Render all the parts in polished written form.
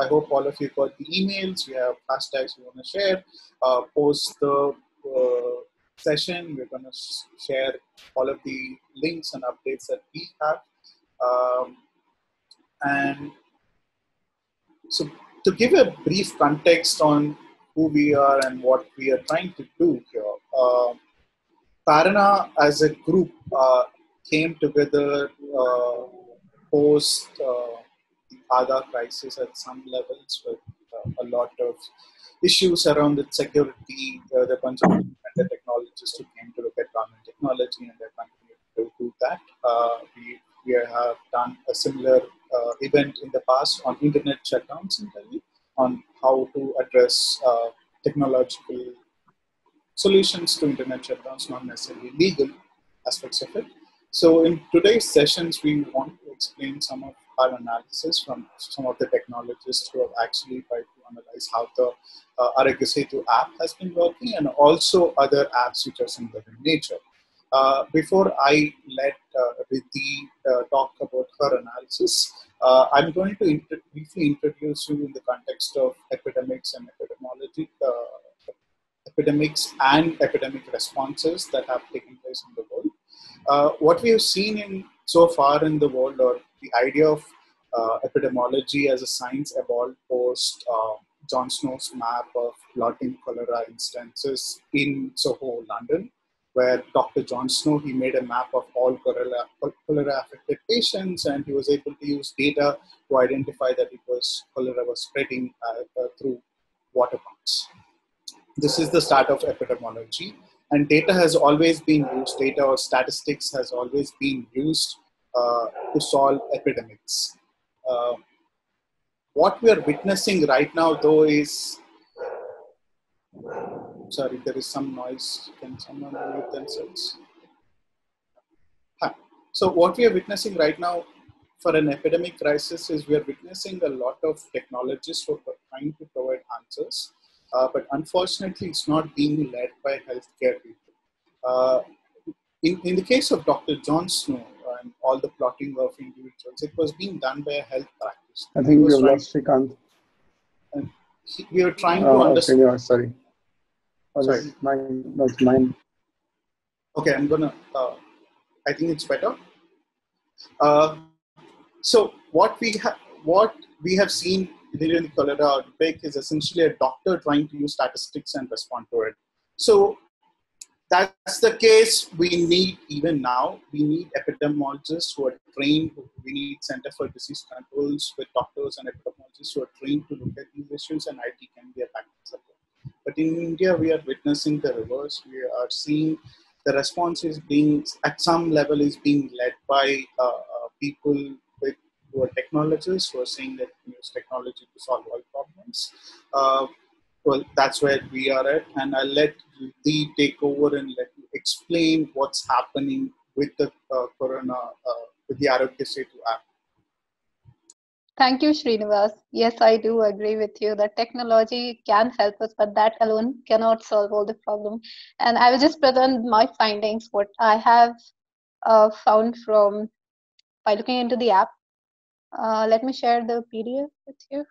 I hope all of you got the emails. We have hashtags we want to share. Post the session. We're going to share all of the links and updates that we have. And so to give a brief context on who we are and what we are trying to do here, Kaarana as a group came together post the Aadhaar crisis at some levels with a lot of issues around its security, the consumers and the technologists who came to look at government technology, and they're continuing to do that. We have done a similar event in the past on internet shutdowns in Delhi, on how to address technological solutions to internet shutdowns, not necessarily legal aspects of it. So in today's sessions, we want to explain some of our analysis from some of the technologists who have actually tried to analyze how the Aarogya Setu app has been working, and also other apps which are similar in nature. Before I let Riddhi talk about her analysis, I'm going to briefly introduce you in the context of epidemics and epidemiology, epidemics and epidemic responses that have taken place in the world. What we have seen so far in the world, or the idea of epidemiology as a science evolved post John Snow's map of clotting cholera instances in Soho, London, where Dr. John Snow, he made a map of all cholera-affected patients, and he was able to use data to identify that cholera was spreading through water pumps. This is the start of epidemiology, and data has always been used, data or statistics has always been used to solve epidemics. What we are witnessing right now, though, is... Sorry, there is some noise. Can someone mute themselves? Huh. So what we are witnessing right now for an epidemic crisis is we are witnessing a lot of technologists who are trying to provide answers, but unfortunately it's not being led by healthcare people. In the case of Dr. John Snow and all the plotting of individuals, it was being done by a health practitioner. I think we have lost Srikanth. We are trying to understand. Okay, yeah, sorry. Oh, that's mine. Okay, I'm gonna, I think it's better. So what we have seen during the cholera outbreak is essentially a doctor trying to use statistics and respond to it. So that's the case we need even now. We need epidemiologists who are trained, we need Center for Disease Controls with doctors and epidemiologists who are trained to look at these issues, and IT can be a backup support. But in India, we are witnessing the reverse. We are seeing the response is being, at some level, is being led by people who are technologists, who are saying that we use technology to solve all problems. Well, that's where we are at. And I'll let Riddhi take over and let you explain what's happening with the with the Aarogya Setu app. Thank you, Srinivas. Yes, I do agree with you that technology can help us, but that alone cannot solve all the problem. And I will just present my findings, what I have found from by looking into the app. Let me share the PDF with you.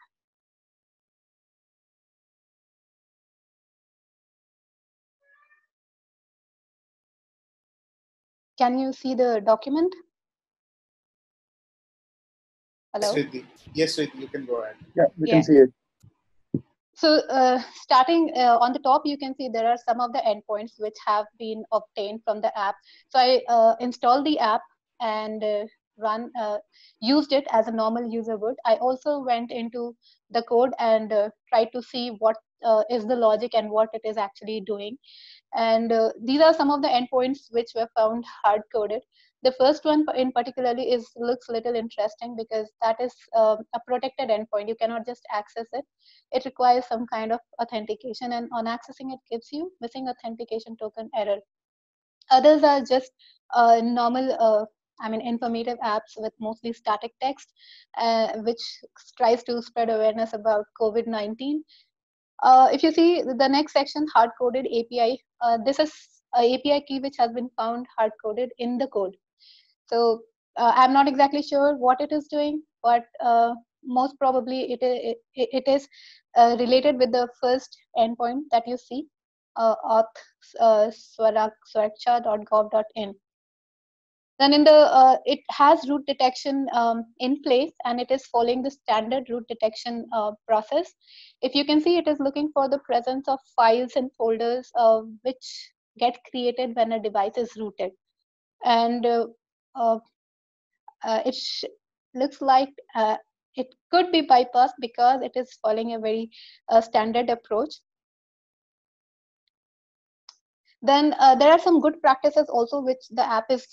Can you see the document? Hello? Yes, Riddhi, you can go ahead. Yeah, we can see it. So starting on the top, you can see there are some of the endpoints which have been obtained from the app. So I installed the app and used it as a normal user would. I also went into the code and tried to see what is the logic and what it is actually doing. And these are some of the endpoints which were found hard-coded. The first one in particularly looks a little interesting because that is a protected endpoint. You cannot just access it. It requires some kind of authentication, and on accessing it gives you missing authentication token error. Others are just normal, informative apps with mostly static text, which tries to spread awareness about COVID-19. If you see the next section, hard-coded API, this is an API key which has been found hard-coded in the code. So I'm not exactly sure what it is doing, but most probably it is related with the first endpoint that you see, auth.suraksha.gov.in. Then in the it has root detection in place, and it is following the standard root detection process. If you can see, it is looking for the presence of files and folders which get created when a device is rooted, and it looks like it could be bypassed because it is following a very standard approach. Then there are some good practices also which the app is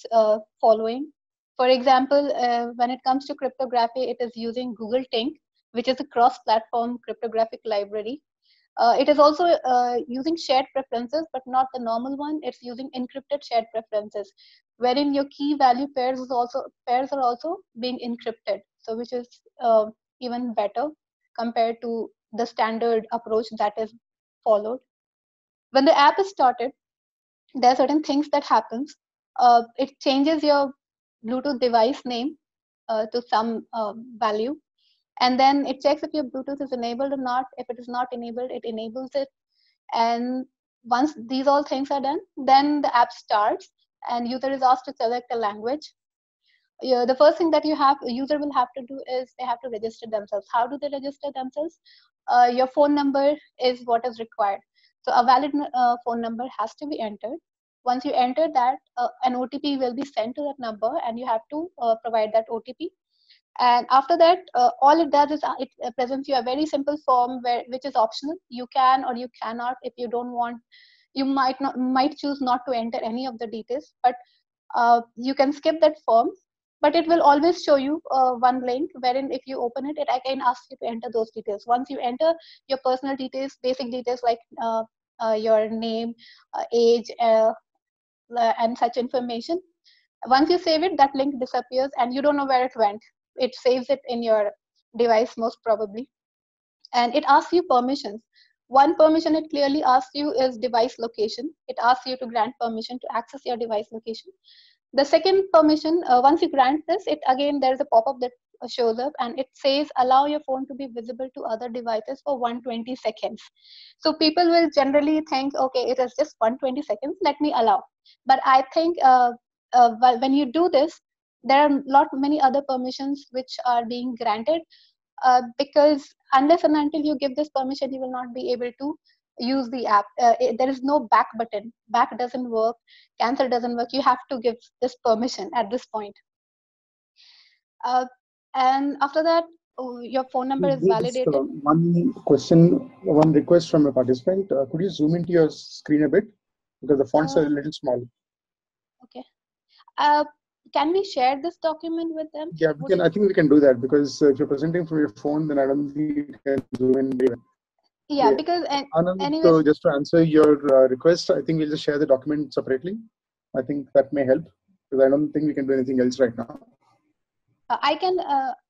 following. For example, when it comes to cryptography, it is using Google Tink, which is a cross-platform cryptographic library. It is also using shared preferences, but not the normal one. It's using encrypted shared preferences, wherein your key value pairs is also being encrypted, so which is even better compared to the standard approach that is followed. When the app is started, there are certain things that happens. It changes your Bluetooth device name to some value, and then it checks if your Bluetooth is enabled or not. If it is not enabled, it enables it. And once these all things are done, then the app starts, and user is asked to select a language. The first thing that user will have to do is they have to register themselves. How do they register themselves? Your phone number is what is required. So a valid phone number has to be entered. Once you enter that, an OTP will be sent to that number, and you have to provide that OTP. And after that, all it does is it presents you a very simple form which is optional. You can or you cannot, if you don't want, you might choose not to enter any of the details, but you can skip that form. But it will always show you one link wherein if you open it, it again asks you to enter those details. Once you enter your personal details, basic details like your name, age, and such information, once you save it, that link disappears and you don't know where it went. It saves it in your device most probably. And it asks you permissions. One permission it clearly asks you is device location. It asks you to grant permission to access your device location. The second permission, once you grant this, it again, there is a pop-up that shows up, and it says, allow your phone to be visible to other devices for 120 seconds. So people will generally think, okay, it is just 120 seconds, let me allow. But I think when you do this, there are many other permissions which are being granted because unless and until you give this permission, you will not be able to use the app. There is no back button. Back doesn't work. Cancel doesn't work. You have to give this permission at this point. And after that, your phone number is validated. Just, one question, one request from a participant. Could you zoom into your screen a bit? Because the fonts are a little small. Okay. Can we share this document with them? Yeah, we can. I think we can do that because if you're presenting from your phone, then I don't think you can zoom in. Yeah, because anyway. So just to answer your request, I think we'll just share the document separately. I think that may help because I don't think we can do anything else right now. I can,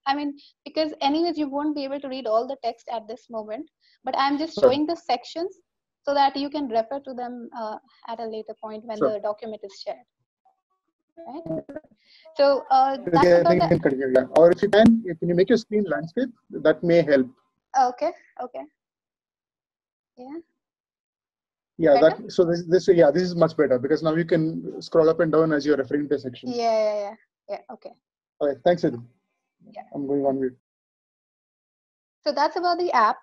I mean, because anyways, you won't be able to read all the text at this moment, but I'm just showing the sections so that you can refer to them at a later point when the document is shared. Right? So, that's okay, I think you can continue, yeah. Or if you can, you make your screen landscape, that may help. Okay, okay. Yeah. Yeah. Better? That. So this is much better because now you can scroll up and down as you're referring to a section. Yeah. Okay. All right. Thanks, Riddhi. Yeah. I'm going on mute. So that's about the app,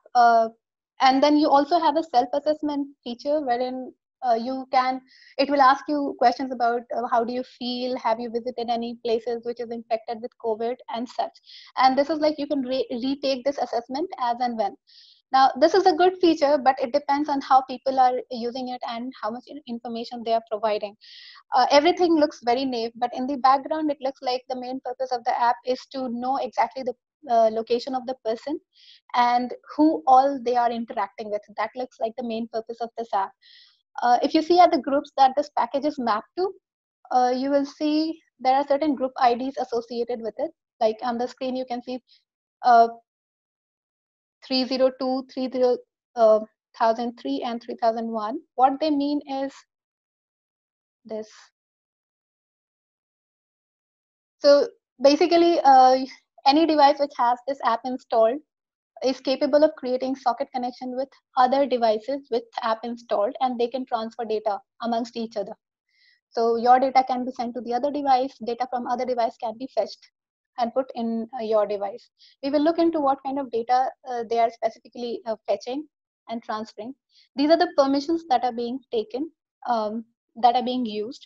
and then you also have a self-assessment feature wherein you can. It will ask you questions about how do you feel, have you visited any places which is infected with COVID and such. And this is like you can retake this assessment as and when. Now, this is a good feature, but it depends on how people are using it and how much information they are providing. Everything looks very naive, but in the background, it looks like the main purpose of the app is to know exactly the location of the person and who all they are interacting with. That looks like the main purpose of this app. If you see at the groups that this package is mapped to, you will see there are certain group IDs associated with it. Like on the screen, you can see 302, 3003, and 3001. What they mean is this. So basically, Any device which has this app installed is capable of creating socket connection with other devices with app installed, and they can transfer data amongst each other. So your data can be sent to the other device, data from other device can be fetched and put in your device. We will look into what kind of data they are specifically fetching and transferring. These are the permissions that are being taken, that are being used.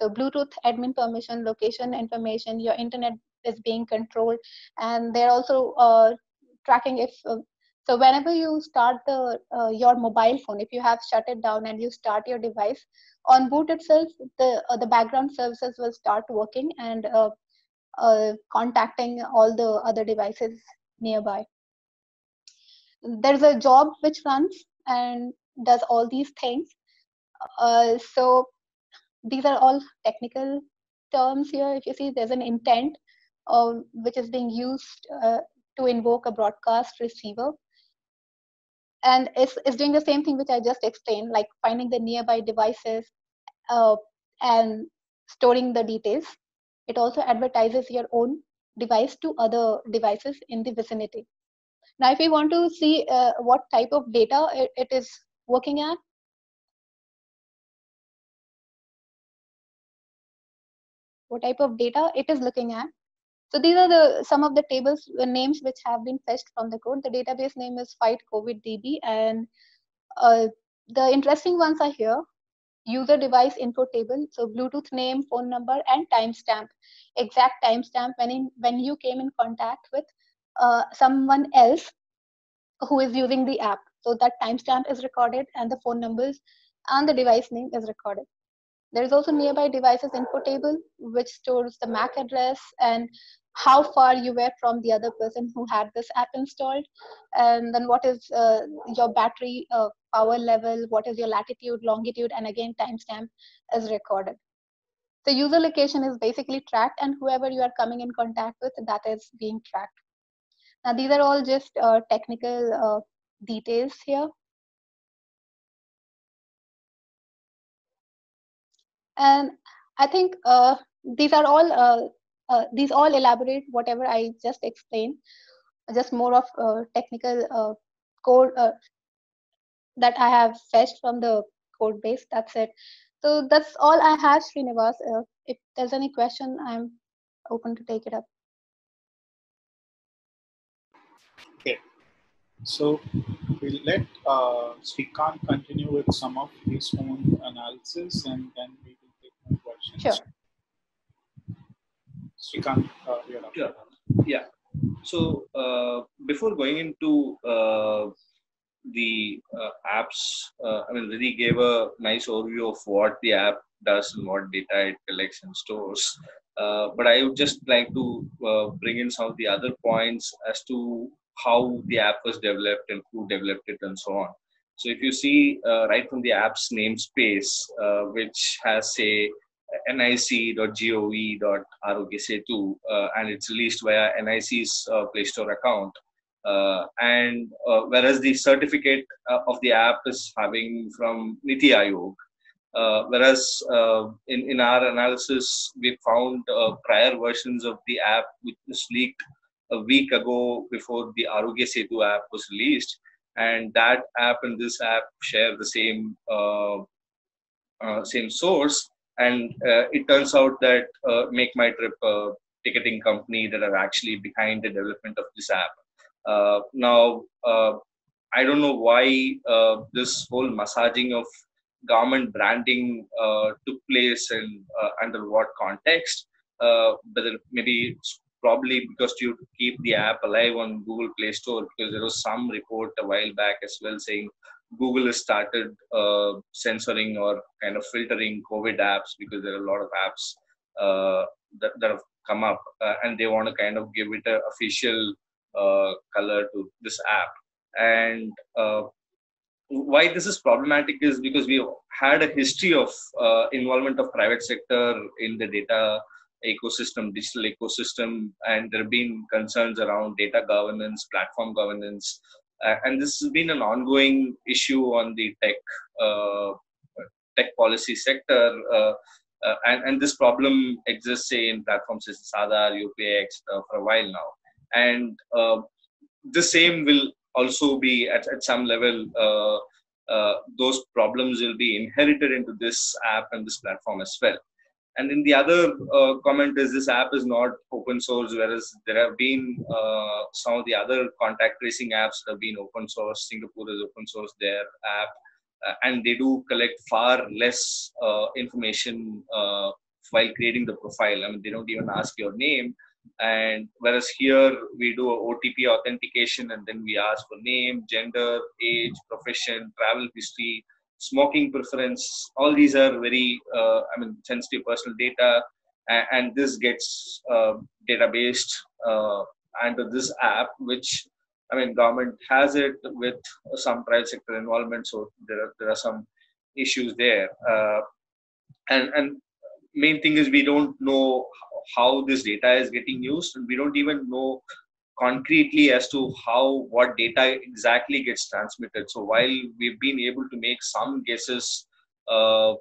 So Bluetooth admin permission, location information, your internet is being controlled, and they're also tracking if, so whenever you start the, your mobile phone, if you have shut it down and you start your device, on boot itself, the background services will start working and contacting all the other devices nearby. There's a job which runs and does all these things. So these are all technical terms here. If you see, there's an intent which is being used to invoke a broadcast receiver. And it's doing the same thing which I just explained, like finding the nearby devices and storing the details. It also advertises your own device to other devices in the vicinity. Now, if we want to see what type of data it is working at, what type of data it is looking at. So these are the some of the tables names which have been fetched from the code. The database name is FightCovidDB, and the interesting ones are here. User device info table. So Bluetooth name, phone number, and timestamp. Exact timestamp when you came in contact with someone else who is using the app. So that timestamp is recorded, and the phone numbers and the device name is recorded. There is also nearby devices info table, which stores the MAC address and how far you were from the other person who had this app installed. And then what is your battery power level, what is your latitude, longitude, and again timestamp is recorded. The user location is basically tracked, and whoever you are coming in contact with, that is being tracked. Now these are all just technical details here. And I think these all elaborate whatever I just explained, just more of technical code that I have fetched from the code base. That's it. So that's all I have, Srinivas. If there's any question, I'm open to take it up. Okay. So we'll let Srikanth continue with some of his own analysis, and then we will take more questions. Sure. Srikanth, you're up. Sure. Yeah. So before going into the apps, I mean, Riddhi gave a nice overview of what the app does and what data it collects and stores. But I would just like to bring in some of the other points as to how the app was developed and who developed it and so on. So if you see right from the app's namespace, which has say nic.gov.Aarogya Setu, and it's released via NIC's Play Store account. And whereas the certificate of the app is having from Niti Ayog, whereas in our analysis, we found prior versions of the app which was leaked a week ago before the Aarogya Setu app was released, and that app and this app share the same same source. And it turns out that Make My Trip, ticketing company, that are actually behind the development of this app. Now, I don't know why this whole massaging of government branding took place and under what context. Whether maybe it's probably because you keep the app alive on Google Play Store, because there was some report a while back as well saying Google has started censoring or kind of filtering COVID apps, because there are a lot of apps that have come up, and they want to kind of give it an official color to this app. And why this is problematic is because we had a history of involvement of private sector in the data ecosystem, digital ecosystem, and there have been concerns around data governance, platform governance, and this has been an ongoing issue on the tech policy sector, and this problem exists, say, in platforms such as Aadhaar, UPX for a while now. And the same will also be at some level, those problems will be inherited into this app and this platform as well. And then the other comment is this app is not open source, whereas there have been some of the other contact tracing apps that have been open source. Singapore has open sourced their app, and they do collect far less information while creating the profile. I mean, they don't even ask your name. And whereas here we do a OTP authentication, and then we ask for name, gender, age, profession, travel history, smoking preference. All these are very, sensitive personal data, and this gets databased under this app, which, I mean, government has it with some private sector involvement. So there are some issues there, and main thing is we don't know how this data is getting used, and we don't even know concretely as to what data exactly gets transmitted. So while we've been able to make some guesses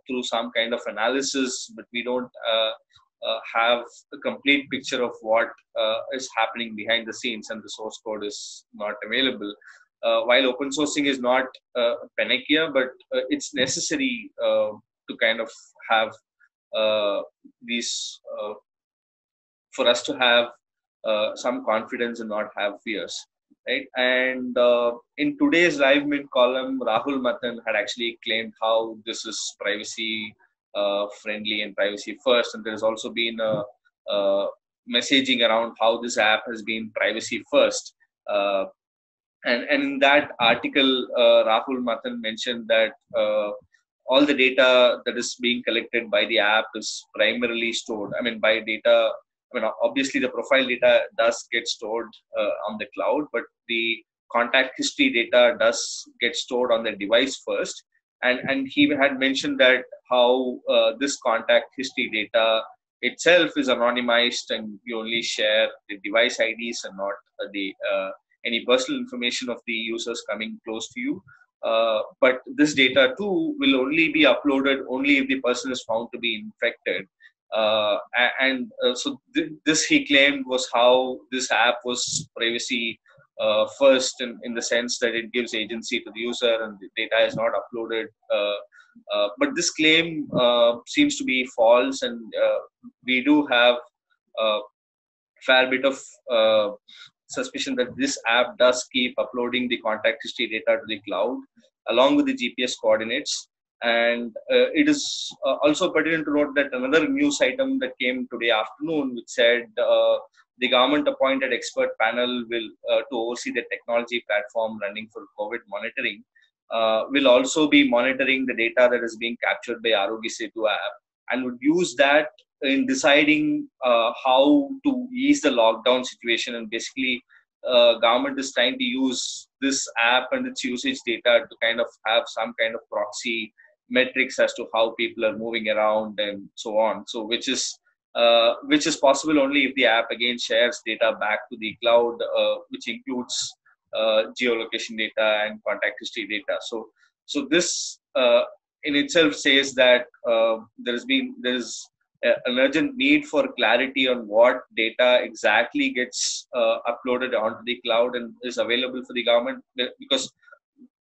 through some kind of analysis, but we don't have a complete picture of what is happening behind the scenes, and the source code is not available. While open sourcing is not panacea, but it's necessary to kind of have these for us to have some confidence and not have fears, right? And in today's Live Mint column, Rahul Matthan had actually claimed how this is privacy friendly and privacy first, and there has also been a messaging around how this app has been privacy first. And in that article, Rahul Matthan mentioned that all the data that is being collected by the app is primarily stored. I mean, by data, I mean, obviously the profile data does get stored on the cloud, but the contact history data does get stored on the device first. And he had mentioned that how this contact history data itself is anonymized, and you only share the device IDs and not any personal information of the users coming close to you. But this data too will only be uploaded only if the person is found to be infected. So this he claimed was how this app was privacy first, in the sense that it gives agency to the user and the data is not uploaded. But this claim seems to be false, and we do have a fair bit of suspicion that this app does keep uploading the contact history data to the cloud along with the GPS coordinates. And it is also pertinent to note that another news item that came today afternoon, which said the government-appointed expert panel will to oversee the technology platform running for COVID monitoring, will also be monitoring the data that is being captured by Aarogya Setu app, and would use that in deciding how to ease the lockdown situation. And basically, government is trying to use this app and its usage data to kind of have some kind of proxy metrics as to how people are moving around and so on. So which is possible only if the app again shares data back to the cloud, which includes geolocation data and contact history data. So this in itself says that there is an urgent need for clarity on what data exactly gets uploaded onto the cloud and is available for the government. Because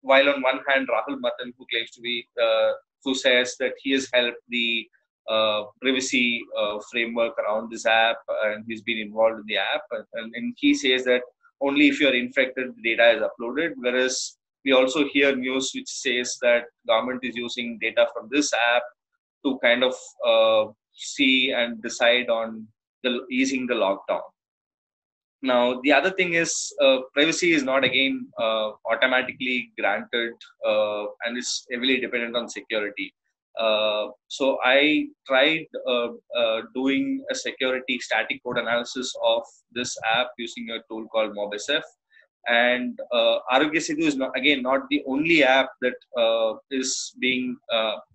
while on one hand, Rahul Matthan, who claims to be, who says that he has helped the privacy framework around this app and he's been involved in the app, and he says that only if you're infected, the data is uploaded. Whereas we also hear news which says that government is using data from this app to kind of see and decide on easing the lockdown. Now, the other thing is privacy is not again automatically granted, and it's heavily dependent on security. So I tried doing a security static code analysis of this app using a tool called MobSF. And Aarogya Setu is not the only app that is being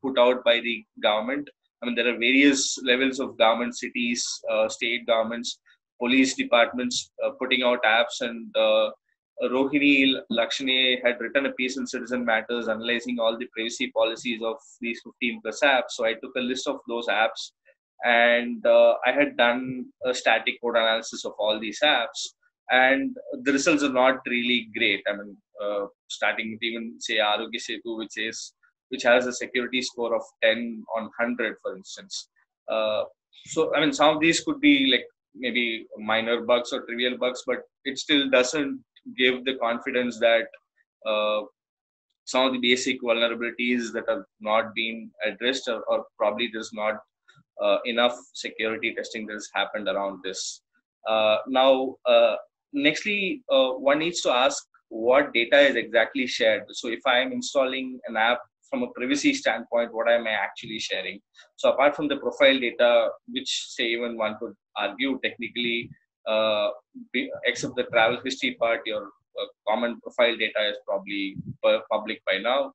put out by the government. I mean, there are various levels of government, cities, state governments, police departments putting out apps. And Rohini Lakshmi had written a piece in Citizen Matters analyzing all the privacy policies of these 15+ apps. So I took a list of those apps, and I had done a static code analysis of all these apps. and the results are not really great. I mean, starting with even say Aarogya Setu, which has a security score of 10 on 100, for instance. So I mean, some of these could be like maybe minor bugs or trivial bugs, but it still doesn't give the confidence that some of the basic vulnerabilities that have not been addressed, or probably there's not enough security testing that has happened around this. Nextly, one needs to ask what data is exactly shared. So if I am installing an app, from a privacy standpoint, what am I actually sharing? So apart from the profile data, which say even one could argue technically, except the travel history part, your common profile data is probably public by now.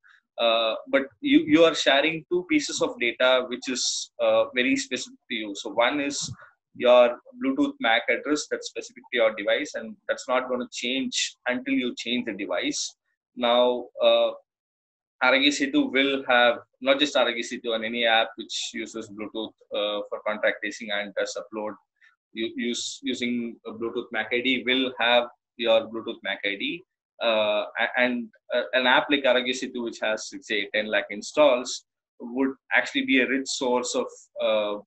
But you are sharing two pieces of data, which is very specific to you. So one is your Bluetooth MAC address that's specific to your device, and that's not going to change until you change the device. Now, Aarogya Setu will have, not just Aarogya Setu, and any app which uses Bluetooth for contact tracing and does upload using a Bluetooth MAC ID will have your Bluetooth MAC ID. And an app like Aarogya Setu, which has, say, 10 lakh installs, would actually be a rich source of a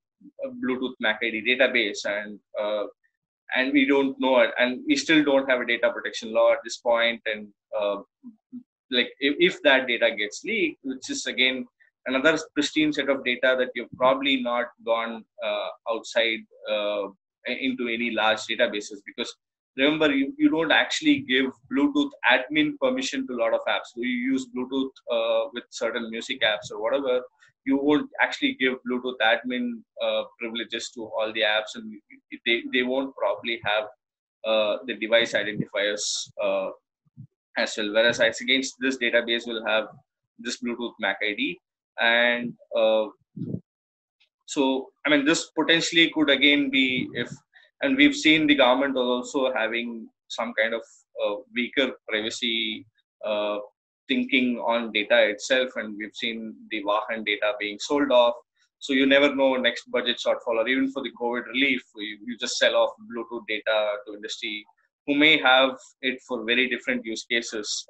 Bluetooth MAC ID database, and we don't know it, and we still don't have a data protection law at this point, and like if that data gets leaked, which is again another pristine set of data that you've probably not gone outside into any large databases, because remember, you don't actually give Bluetooth admin permission to a lot of apps. So you use Bluetooth with certain music apps or whatever, you won't actually give Bluetooth admin privileges to all the apps, and they won't probably have the device identifiers as well, whereas against this database will have this Bluetooth MAC ID. And so, I mean, this potentially could again be and we've seen the government also having some kind of weaker privacy thinking on data itself. And we've seen the Vahan data being sold off. So you never know, next budget shortfall, or even for the COVID relief, you just sell off Bluetooth data to industry who may have it for very different use cases,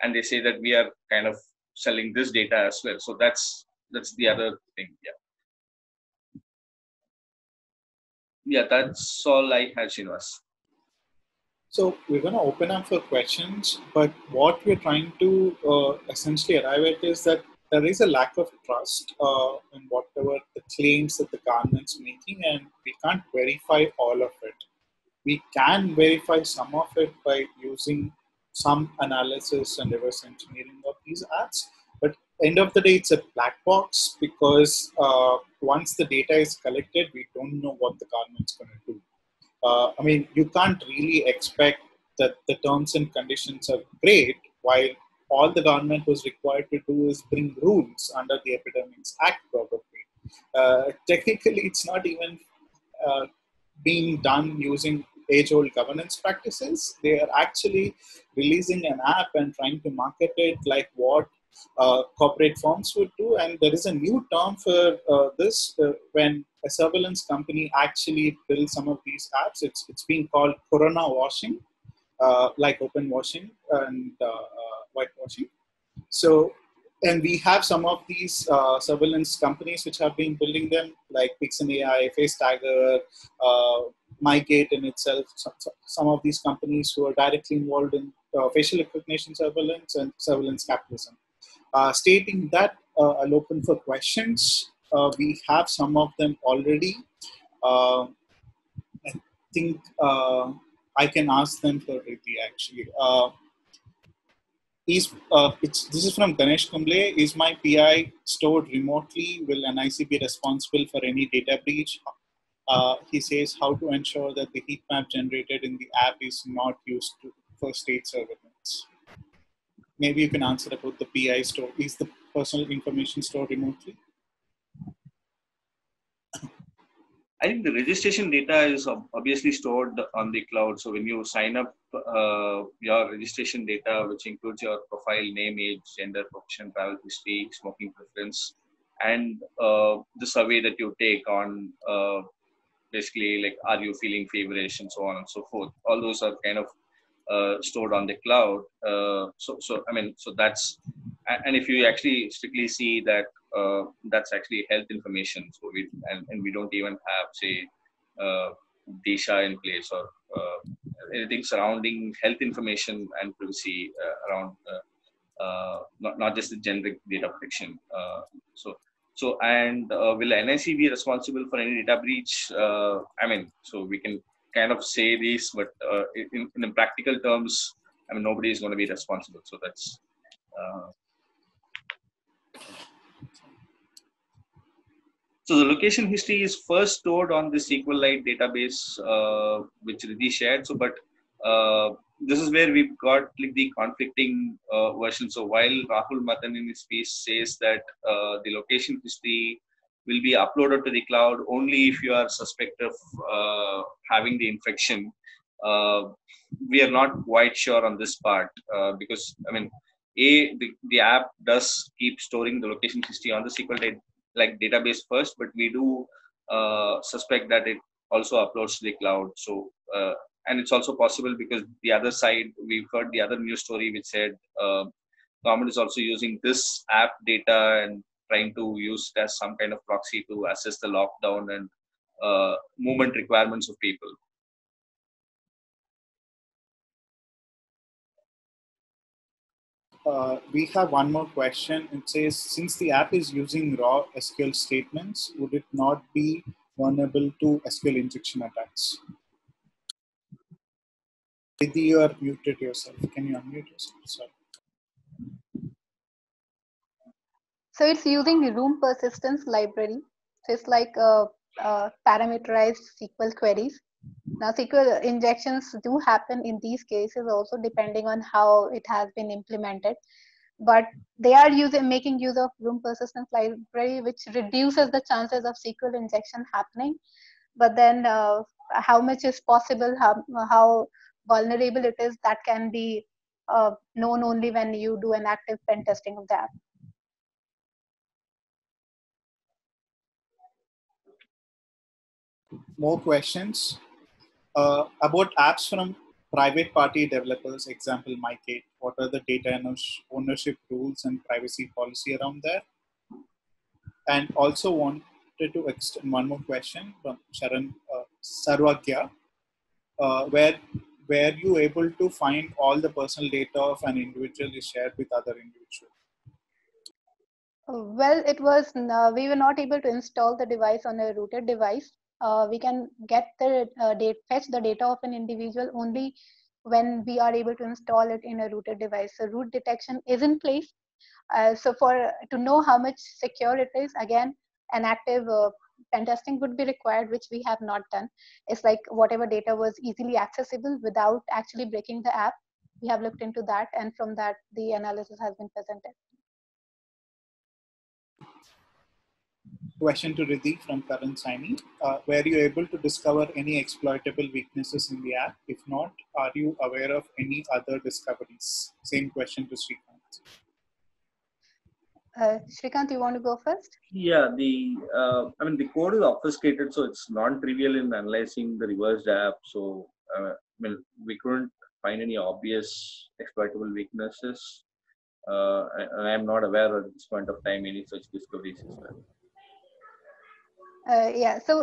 and they say that we are kind of selling this data as well. So that's the other thing. Yeah, that's all I had, Srinivas. So we're going to open up for questions, but what we're trying to essentially arrive at is that there is a lack of trust in whatever the claims that the government's making, and we can't verify all of it. We can verify some of it by using some analysis and reverse engineering of these apps, but end of the day, it's a black box, because once the data is collected, we don't know what the government's going to do. I mean, you can't really expect that the terms and conditions are great, while all the government was required to do is bring rules under the Epidemics Act, probably. Technically, it's not even being done using age-old governance practices. They are actually releasing an app and trying to market it like what corporate firms would do. And there is a new term for this when a surveillance company actually builds some of these apps. It's being called Corona washing, like open washing and white washing. So, and we have some of these surveillance companies which have been building them, like PixAI, FaceTagger, MyGate in itself. Some of these companies who are directly involved in facial recognition surveillance and surveillance capitalism. Stating that, I'll open for questions. We have some of them already. I think I can ask them for Riddhi, actually. This is from Ganesh Kumble. Is my PI stored remotely? Will NIC be responsible for any data breach? He says, how to ensure that the heat map generated in the app is not used for state surveillance? Maybe you can answer about the PI store. Is the personal information stored remotely? I think the registration data is obviously stored on the cloud. So when you sign up your registration data, which includes your profile, name, age, gender, profession, travel history, smoking preference, and the survey that you take on basically like, are you feeling feverish and so on and so forth. All those are kind of stored on the cloud. So that's, and if you actually strictly see that, that's actually health information. So we, and we don't even have, say, DSHA in place or anything surrounding health information and privacy around not just the generic data protection. Will NIC be responsible for any data breach? So we can kind of say this, but in the practical terms, nobody is going to be responsible. So that's. So the location history is first stored on the SQLite database, which Riddhi shared. So, but this is where we've got like the conflicting version. So while Rahul Matthan in his piece says that the location history will be uploaded to the cloud only if you are suspect of having the infection, we are not quite sure on this part because, the app does keep storing the location history on the SQLite database first, but we do suspect that it also uploads to the cloud. So, and it's also possible because the other side, we've heard the other news story which said government is also using this app data and trying to use it as some kind of proxy to assess the lockdown and movement requirements of people. We have one more question. It says, since the app is using raw SQL statements, would it not be vulnerable to SQL injection attacks? Riddhi, you are muted yourself. Can you unmute yourself? Sorry. So it's using the Room Persistence Library. So it's like parameterized SQL queries. Now, SQL injections do happen in these cases also, depending on how it has been implemented. But they are making use of Room Persistence Library, which reduces the chances of SQL injection happening. But then how much is possible, how vulnerable it is, that can be known only when you do an active pen testing of the app. More questions? About apps from private party developers, example MyGate, what are the data ownership rules and privacy policy around there? And also wanted to extend one more question from Sharon Sarwagya. Were you able to find all the personal data of an individual is shared with other individuals? Well, we were not able to install the device on a rooted device. We can get the fetch the data of an individual only when we are able to install it in a rooted device. So root detection is in place. So to know how much secure it is, again, an active pen testing would be required, which we have not done. It's like whatever data was easily accessible without actually breaking the app, we have looked into that, and from that the analysis has been presented. Question to Riddhi from Karan Saini. Were you able to discover any exploitable weaknesses in the app? If not, are you aware of any other discoveries? Same question to Srikanth. Srikanth, you want to go first? Yeah, the code is obfuscated, so it's non-trivial in analyzing the reversed app. So, we couldn't find any obvious exploitable weaknesses. I am not aware at this point of time any such discoveries as well. So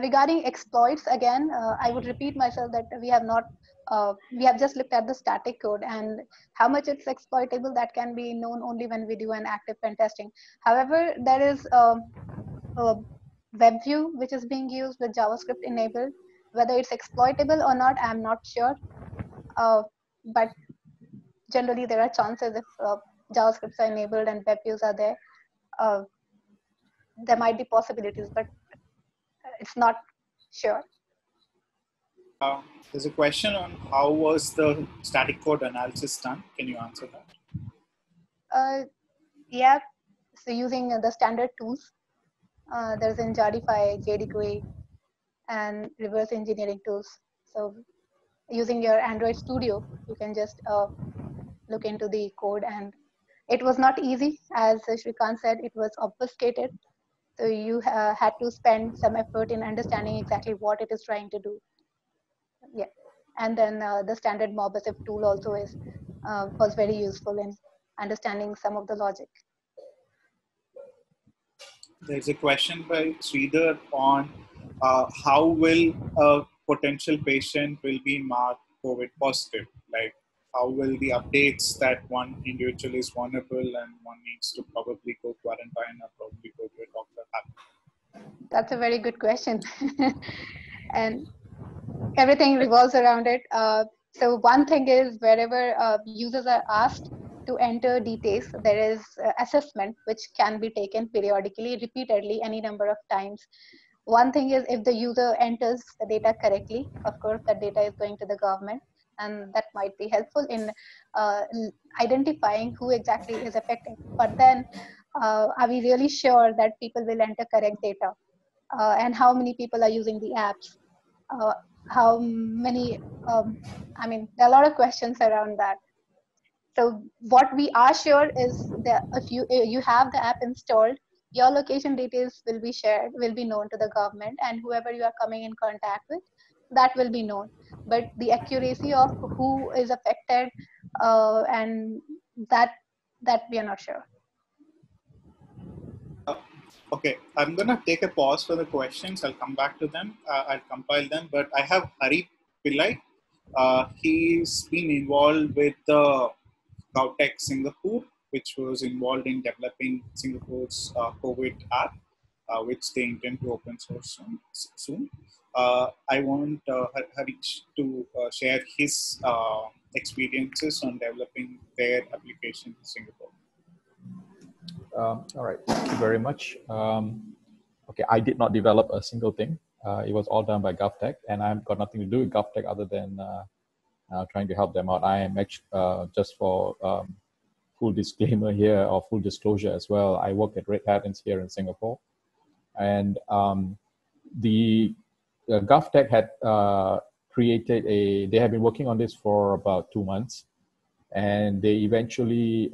regarding exploits, again, I would repeat myself that we have just looked at the static code, and how much it's exploitable, that can be known only when we do an active pen testing. However, there is a web view which is being used with JavaScript enabled. Whether it's exploitable or not, I'm not sure. But generally, there are chances if JavaScripts are enabled and web views are there, there might be possibilities, but it's not sure. There's a question on how was the static code analysis done? Can you answer that? Yeah, so using the standard tools. There's Injarify, JDQuery, and reverse engineering tools. So using your Android Studio, you can just look into the code, and it was not easy. As Srikanth said, it was obfuscated. you had to spend some effort in understanding exactly what it is trying to do. Yeah, and then the standard MobSF tool also is was very useful in understanding some of the logic. There's a question by Sridhar on how will a potential patient will be marked COVID positive? Like, how will the updates that one individual is vulnerable and one needs to probably go quarantine or probably go to a doctor happen? That's a very good question. And everything revolves around it. So one thing is, wherever users are asked to enter details, there is assessment which can be taken periodically, repeatedly, any number of times. One thing is, if the user enters the data correctly, of course, that data is going to the government, and that might be helpful in identifying who exactly is affected. But then, are we really sure that people will enter correct data? And how many people are using the apps? How many, I mean, there are a lot of questions around that. So what we are sure is that if you have the app installed, your location details will be shared, will be known to the government, and whoever you are coming in contact with, that will be known. But the accuracy of who is affected and that we are not sure. Okay, I'm gonna take a pause for the questions. I'll come back to them. I'll compile them. But I have Hari Pillai. He's been involved with the GovTech Singapore, which was involved in developing Singapore's COVID app, which they intend to open source soon. I want Harish to share his experiences on developing their application in Singapore. All right, thank you very much. Okay, I did not develop a single thing. It was all done by GovTech, and I've got nothing to do with GovTech other than trying to help them out. I am actually, just for full disclaimer here, or full disclosure as well, I work at Red Hat here in Singapore. And the GovTech had created a, they have been working on this for about 2 months, and they eventually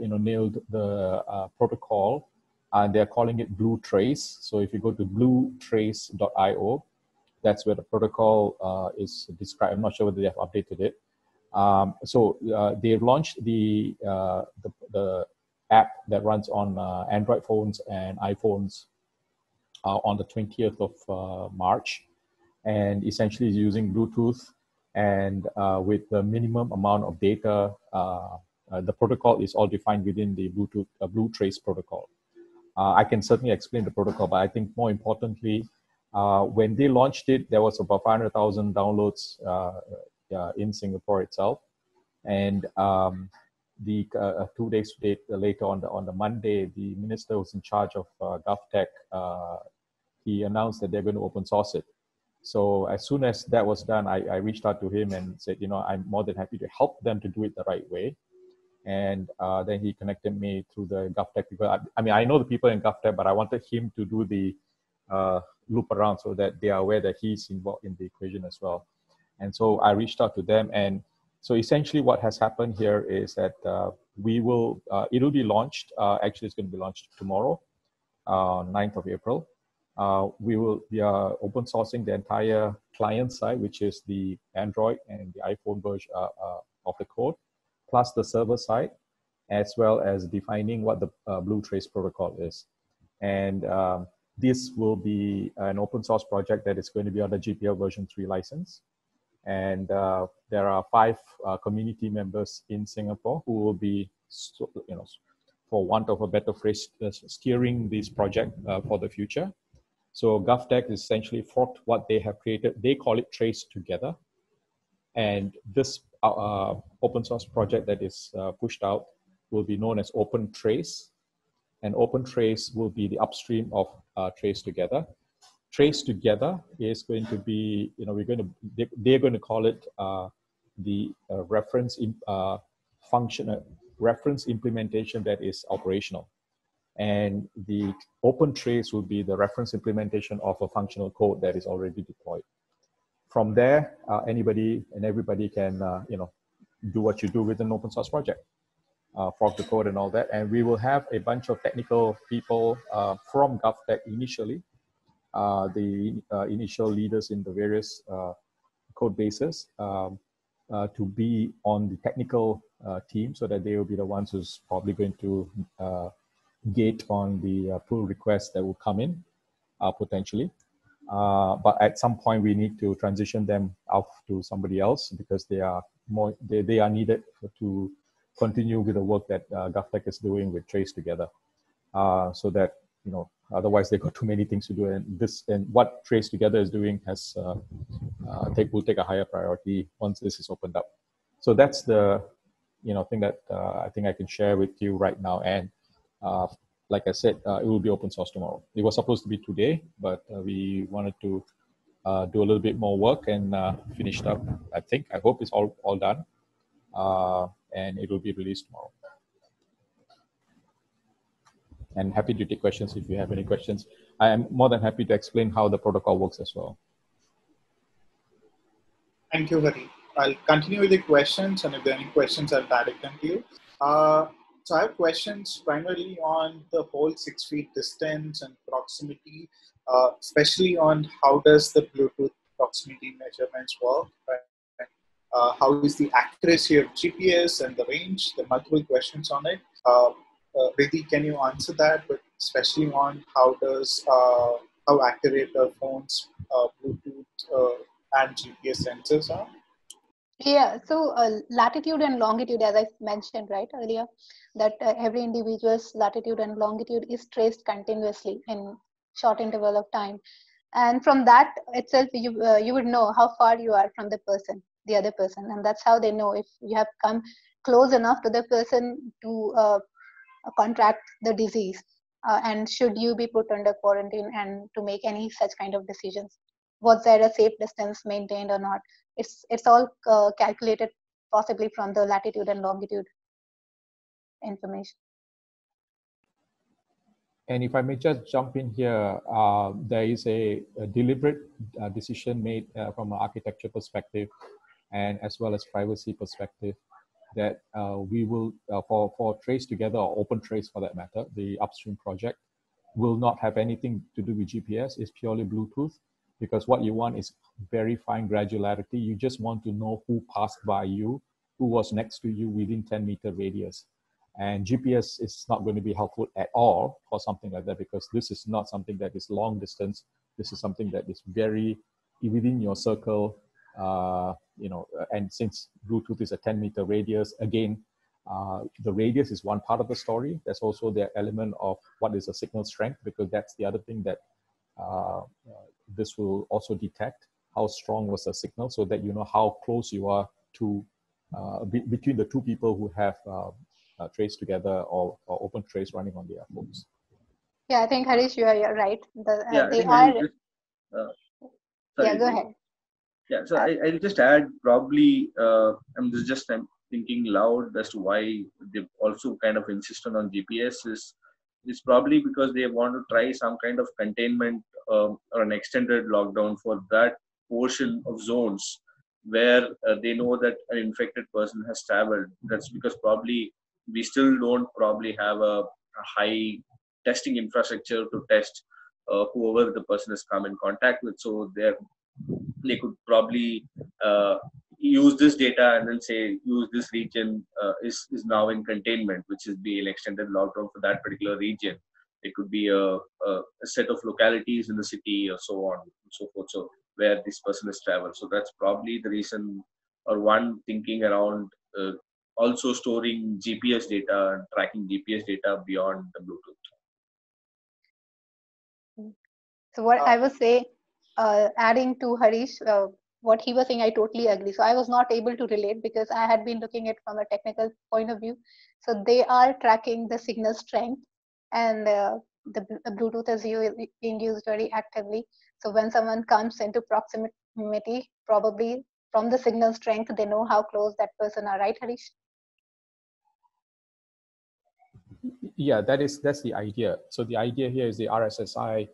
nailed the protocol, and they're calling it Blue Trace. So if you go to bluetrace.io, that's where the protocol is described. I'm not sure whether they have updated it. So they've launched the app that runs on Android phones and iPhones on the 20th of March, and essentially is using Bluetooth and with the minimum amount of data. The protocol is all defined within the Bluetooth Blue Trace protocol. I can certainly explain the protocol, but I think more importantly, when they launched it, there was about 500,000 downloads in Singapore itself. And the 2 days later, on the Monday, the minister who's in charge of GovTech, he announced that they're going to open source it. So as soon as that was done, I reached out to him and said, I'm more than happy to help them to do it the right way. And then he connected me through the GovTech people. I mean, I know the people in GovTech, but I wanted him to do the loop around so that they are aware that he's involved in the equation as well. And so I reached out to them. And so essentially what has happened here is that it'll be launched. Actually, it's going to be launched tomorrow, 9th of April. We are open sourcing the entire client side, which is the Android and the iPhone version of the code, plus the server side, as well as defining what the Blue Trace protocol is. And this will be an open source project that is going to be on the GPL version 3 license. And there are 5 community members in Singapore who will be, for want of a better phrase, steering this project for the future. So GovTech essentially forked what they have created. They call it Trace Together. And this open source project that is pushed out will be known as Open Trace. And Open Trace will be the upstream of Trace Together. Trace Together is going to be, they're going to call it the reference implementation that is operational. And the Open Trace will be the reference implementation of a functional code that is already deployed. From there, anybody and everybody can, do what you do with an open source project. Frog the code and all that. And we will have a bunch of technical people from GovTech initially, the initial leaders in the various code bases to be on the technical team, so that they will be the ones who's probably going to gate on the pull requests that will come in potentially. But at some point we need to transition them out to somebody else, because they are more, they are needed to continue with the work that GovTech is doing with Trace Together, so that, you know, otherwise they've got too many things to do, and this and what Trace Together is doing has will take a higher priority once this is opened up. So that's the, you know, thing that I think I can share with you right now. And like I said, it will be open source tomorrow. It was supposed to be today, but we wanted to do a little bit more work and finished up. I hope it's all done, and it will be released tomorrow. And happy to take questions if you have any questions. I am more than happy to explain how the protocol works as well. Thank you, Hari. I'll continue with the questions, and if there are any questions, I'll direct them to you. So I have questions primarily on the whole 6 feet distance and proximity, especially on how does the Bluetooth proximity measurements work, right? How is the accuracy of GPS and the range? There are multiple questions on it. Riddhi, can you answer that? But especially on how does how accurate the phone's Bluetooth and GPS sensors are? Yeah, so latitude and longitude, as I mentioned right earlier, that every individual's latitude and longitude is traced continuously in short interval of time, and from that itself you would know how far you are from the person, the other person, and that's how they know if you have come close enough to the person to contract the disease, and should you be put under quarantine, and to make any such kind of decisions. Was there a safe distance maintained or not? It's all calculated possibly from the latitude and longitude information. And if I may just jump in here, there is a deliberate decision made from an architecture perspective, and as well as privacy perspective, that we will, for Trace Together or Open Trace for that matter, the upstream project, will not have anything to do with GPS. It's purely Bluetooth. Because what you want is very fine granularity. You just want to know who passed by you, who was next to you within 10-meter radius. And GPS is not going to be helpful at all for something like that, because this is not something that is long distance. This is something that is very within your circle, you know, and since Bluetooth is a 10-meter radius, again, the radius is one part of the story. There's also the element of what is the signal strength, because that's the other thing that this will also detect, how strong was the signal, so that you know how close you are to between the two people who have Trace Together or Open Trace running on their phones. Yeah, I think Harish, you are right. Go ahead. Yeah, so I'll just add probably, I'm thinking loud as to why they also kind of insistent on GPS is probably because they want to try some kind of containment or an extended lockdown for that portion of zones where they know that an infected person has traveled. That's because probably we still don't probably have a high testing infrastructure to test whoever the person has come in contact with. So they could probably use this data and then say, use this region is now in containment, which is being an extended lockdown for that particular region. It could be a set of localities in the city or so on and so forth, so where this person has traveled. So that's probably the reason, or one thinking around also storing GPS data and tracking GPS data beyond the Bluetooth. So what I would say, adding to Harish, what he was saying, I totally agree. So I was not able to relate because I had been looking at it from a technical point of view. So they are tracking the signal strength, and the Bluetooth is being used very actively. So when someone comes into proximity, probably from the signal strength, they know how close that person are, right, Harish? Yeah, that's the idea. So the idea here is the RSSI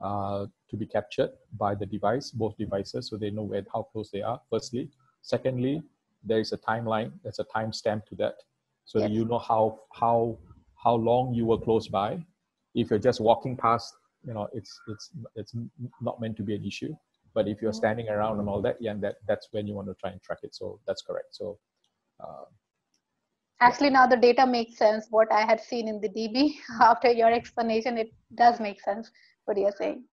to be captured by the device, both devices, so they know how close they are, firstly. Secondly, there is a timeline, there's a timestamp to that. so that you know how long you were close by. If you're just walking past, you know, it's not meant to be an issue. But if you're standing around and all that, yeah, that's when you want to try and track it. So that's correct. So actually, now the data makes sense. What I had seen in the DB, after your explanation, it does make sense what you're saying.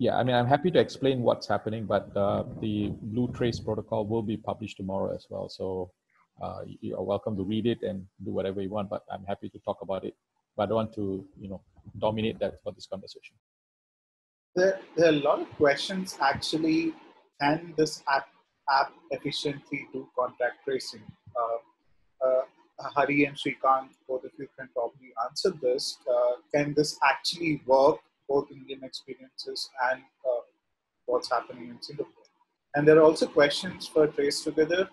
Yeah, I mean, I'm happy to explain what's happening, but the Blue Trace protocol will be published tomorrow as well. So you're welcome to read it and do whatever you want, but I'm happy to talk about it. But I don't want to, you know, dominate that for this conversation. There are a lot of questions actually, can this app efficiently do contact tracing? Hari and Srikanth, both of you can probably answer this. Can this actually work, both Indian experiences and what's happening in Singapore? And there are also questions for Trace Together.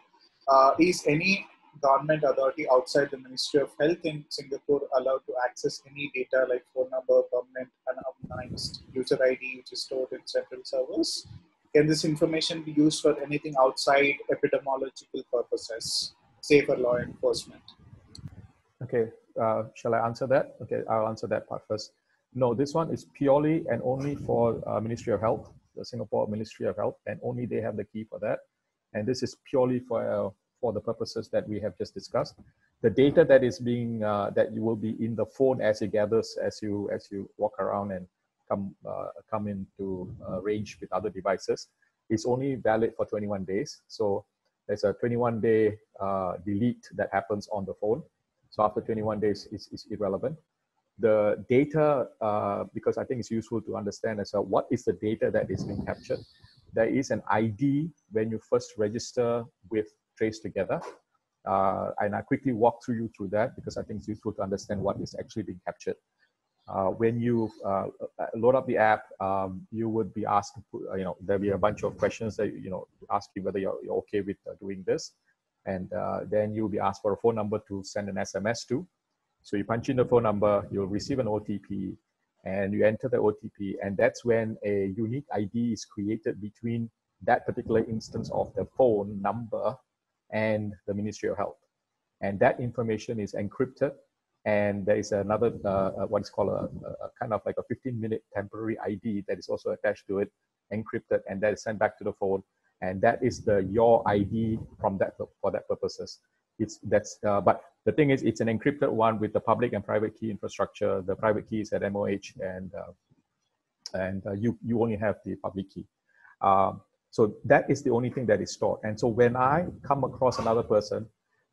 Is any government authority outside the Ministry of Health in Singapore allowed to access any data like phone number, permanent, anonymized user ID, which is stored in central servers? Can this information be used for anything outside epidemiological purposes, say for law enforcement? Okay, shall I answer that? Okay, I'll answer that part first. No, this one is purely and only for Ministry of Health, the Singapore Ministry of Health, and only they have the key for that. And this is purely for the purposes that we have just discussed. The data that is being that you will be in the phone as it gathers as you walk around and come into range with other devices is only valid for 21 days. So there's a 21-day delete that happens on the phone. So after 21 days, it's irrelevant. The data, because I think it's useful to understand as well, what is the data that is being captured? There is an ID when you first register with Trace Together. And I quickly walk you through that because I think it's useful to understand what is actually being captured. When you load up the app, you would be asked, you know, there'll be a bunch of questions that, you know, ask you whether you're okay with doing this. And then you'll be asked for a phone number to send an SMS to. So you punch in the phone number, you'll receive an OTP, and you enter the OTP, and that's when a unique ID is created between that particular instance of the phone number and the Ministry of Health. And that information is encrypted, and there is another, what's called a kind of like a 15-minute temporary ID that is also attached to it, encrypted, and that is sent back to the phone. And that is the your ID from that for that purposes. But the thing is, it's an encrypted one with the public and private key infrastructure. The private key is at MOH, and you only have the public key. So that is the only thing that is stored. And so when I come across another person,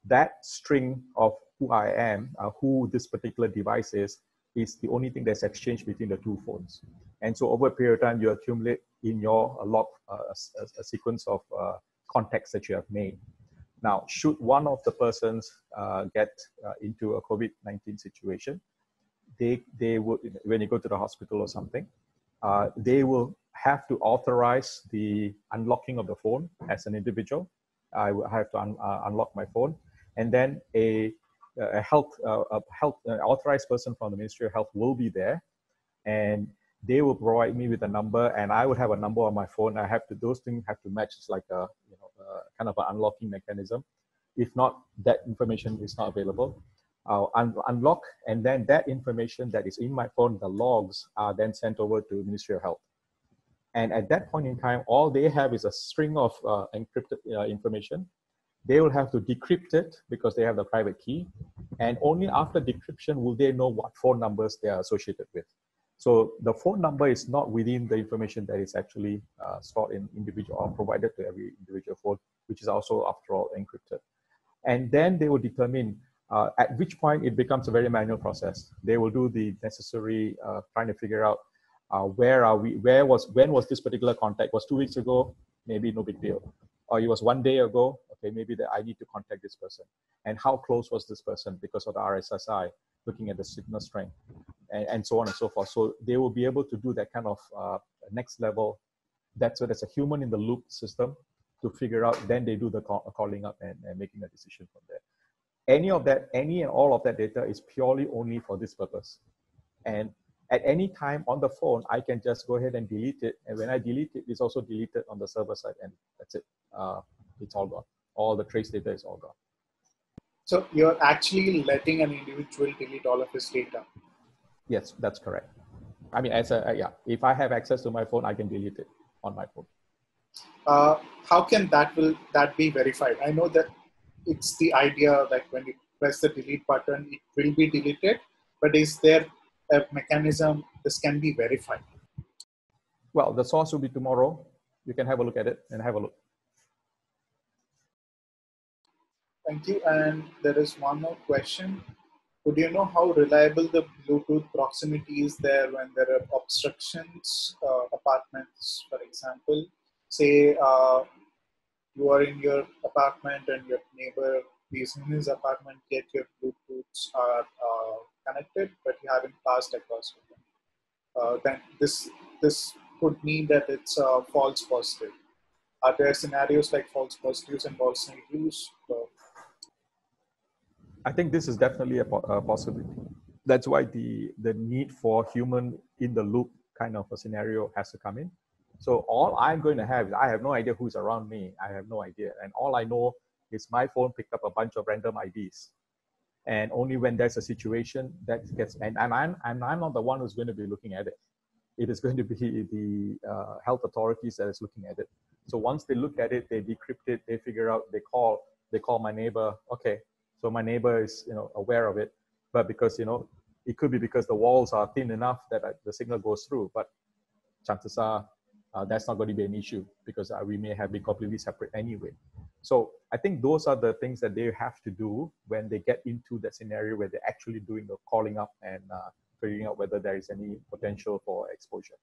that string of who I am, who this particular device is the only thing that's exchanged between the two phones. And so over a period of time, you accumulate in your a sequence of contacts that you have made. Now, should one of the persons get into a COVID-19 situation, they would, when you go to the hospital or something, they will have to authorize the unlocking of the phone as an individual. I will have to unlock my phone, and then an authorized person from the Ministry of Health will be there, and they will provide me with a number, and I would have a number on my phone. I have to, those things have to match. It's like a, you know, kind of an unlocking mechanism. If not, that information is not available. I'll unlock, and then that information that is in my phone, the logs, are then sent over to the Ministry of Health. And at that point in time, all they have is a string of encrypted information. They will have to decrypt it because they have the private key. And only after decryption will they know what phone numbers they are associated with. So the phone number is not within the information that is actually stored in individual or provided to every individual phone, which is also, after all, encrypted. And then they will determine at which point it becomes a very manual process. They will do the necessary trying to figure out where are we, when was this particular contact? Was 2 weeks ago? Maybe no big deal. Or it was 1 day ago? Okay, maybe I need to contact this person. And how close was this person because of the RSSI, looking at the signal strength, and so on and so forth. So they will be able to do that kind of next level. That's where there's a human in the loop system to figure out, then they do the calling up and making a decision from there. Any and all of that data is purely only for this purpose. And at any time on the phone, I can just go ahead and delete it. And when I delete it, it's also deleted on the server side, and that's it. It's all gone. All the trace data is all gone. So you're actually letting an individual delete all of his data. Yes, that's correct. I mean, as a, yeah, if I have access to my phone, I can delete it on my phone. How can that be verified? I know that it's the idea that when you press the delete button, it will be deleted, but is there a mechanism this can be verified? Well, the source will be tomorrow. You can have a look at it and have a look. Thank you. And there is one more question. Would you know how reliable the Bluetooth proximity is there when there are obstructions, apartments, for example? Say you are in your apartment and your neighbor is in his apartment, yet your Bluetooths are connected, but you haven't passed across with them. Then this could mean that it's a false positive. Are there scenarios like false positives and false negatives? I think this is definitely a possibility. That's why the need for human in the loop kind of a scenario has to come in. So all I'm going to have is I have no idea who's around me. I have no idea. And all I know is my phone picked up a bunch of random IDs. And only when there's a situation that gets, and I'm not the one who's going to be looking at it. It is going to be the health authorities that is looking at it. So once they look at it, they decrypt it, they figure out, they call my neighbor. Okay, so my neighbor is aware of it, but because it could be because the walls are thin enough that the signal goes through. But chances are that's not going to be an issue because we may have been completely separate anyway. So I think those are the things that they have to do when they get into that scenario where they're actually doing the calling up and figuring out whether there is any potential for exposure.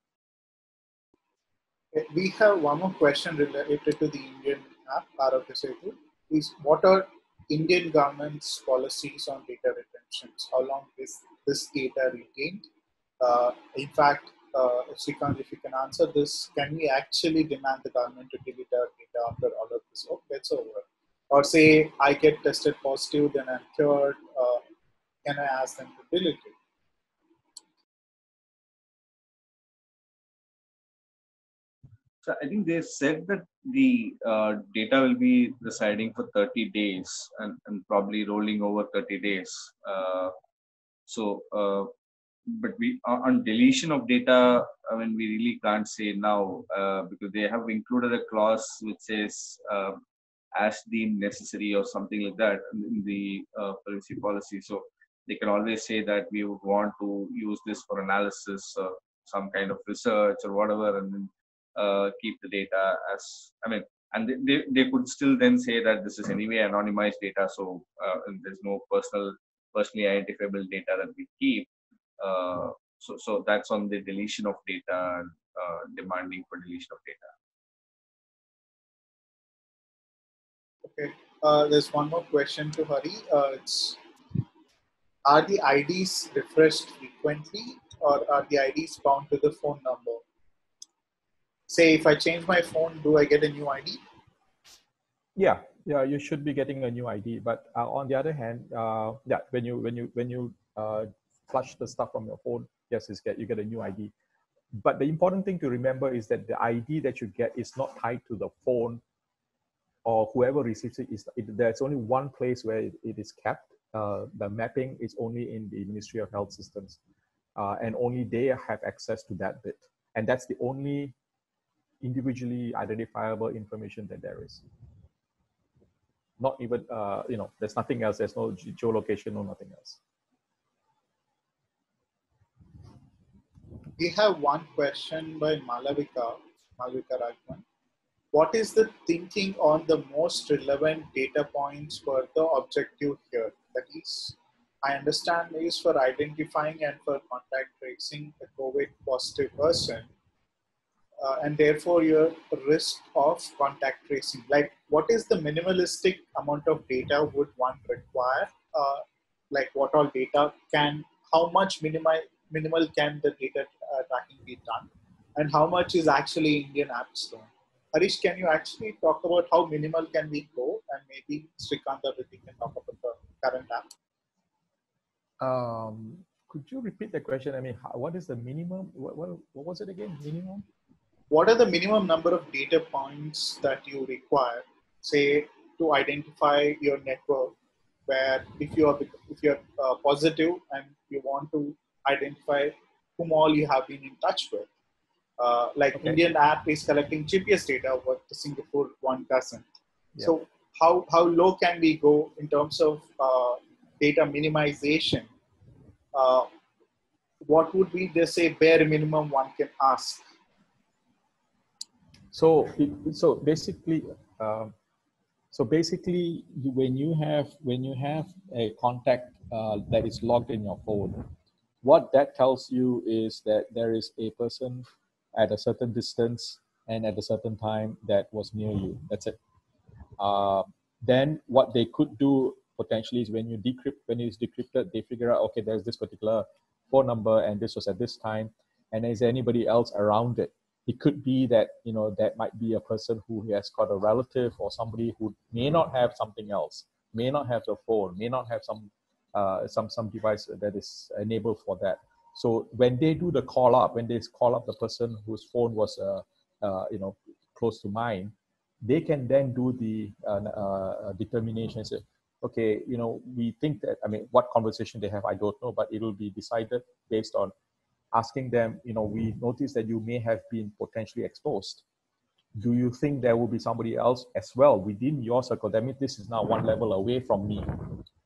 We have one more question related to the Indian app, Aarogya Setu, is what are Indian government's policies on data retention? How long is this data retained? In fact, Srikanth, if you can answer this, can we actually demand the government to delete our data after all of this work gets over? Or say, I get tested positive, then I'm cured, can I ask them to delete it? So I think they said that the data will be residing for 30 days and probably rolling over 30 days. But we on deletion of data, I mean, we really can't say now because they have included a clause which says as deemed necessary or something like that in the privacy policy. So they can always say that we would want to use this for analysis or some kind of research or whatever, and then keep the data as, I mean, and they could still then say that this is anyway anonymized data, so there's no personally identifiable data that we keep. So that's on the deletion of data and demanding for deletion of data. Okay, there's one more question to Hari. Are the IDs refreshed frequently, or are the IDs bound to the phone number? Say, if I change my phone, do I get a new ID? Yeah, you should be getting a new ID. But on the other hand, when you flush the stuff from your phone, yes, you get a new ID. But the important thing to remember is that the ID that you get is not tied to the phone or whoever receives it. There's only one place where it is kept. The mapping is only in the Ministry of Health systems, and only they have access to that bit. And that's the only individually identifiable information that there is. Not even, there's nothing else. There's no geolocation or nothing else. We have one question by Malavika Raghavan. What is the thinking on the most relevant data points for the objective here? That is, I understand is for identifying and for contact tracing a COVID positive person, and therefore your risk of contact tracing. Like, what is the minimalistic amount of data would one require? Like, what all data can, how much minimal can the data tracking be done, and how much is actually Indian apps done? Harish, can you actually talk about how minimal can we go, and maybe Srikanth or Riddhi can talk about the current app? Could you repeat the question? I mean, what is the minimum? What was it again? Minimum? What are the minimum number of data points that you require, say, to identify your network where if you're positive and you want to identify whom all you have been in touch with. Indian app is collecting GPS data, what the Singapore one doesn't. Yeah. So how low can we go in terms of data minimization? What would be the bare minimum one can ask? So basically, when you have a contact that is logged in your phone, what that tells you is that there is a person at a certain distance and at a certain time that was near you. That's it. Then what they could do potentially is when it's decrypted, they figure out, okay, there's this particular phone number and this was at this time, and is there anybody else around it? It could be that, that might be a person who has got a relative or somebody who may not have something else, may not have the phone, may not have some device that is enabled for that. So when they call up the person whose phone was, close to mine, they can then do the determination. Say, okay, we think that, what conversation they have, I don't know, but it will be decided based on asking them, we noticed that you may have been potentially exposed. Do you think there will be somebody else as well within your circle? That means this is now one level away from me,